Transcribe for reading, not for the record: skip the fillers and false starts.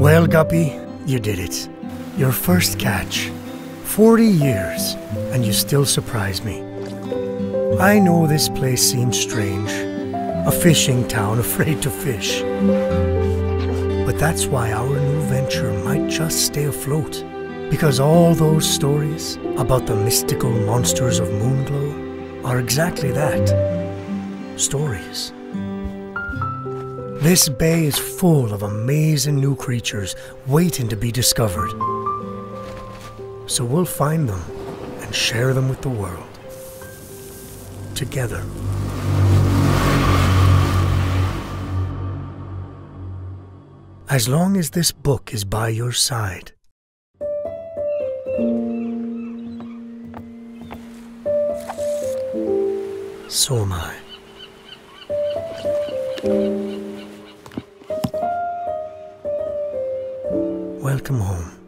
Well, Guppy, you did it. Your first catch. 40 years, and you still surprise me. I know this place seems strange. A fishing town afraid to fish. But that's why our new venture might just stay afloat. Because all those stories about the mystical monsters of Moonglow are exactly that. Stories. This bay is full of amazing new creatures waiting to be discovered. So we'll find them and share them with the world. Together. As long as this book is by your side. So am I. Welcome home.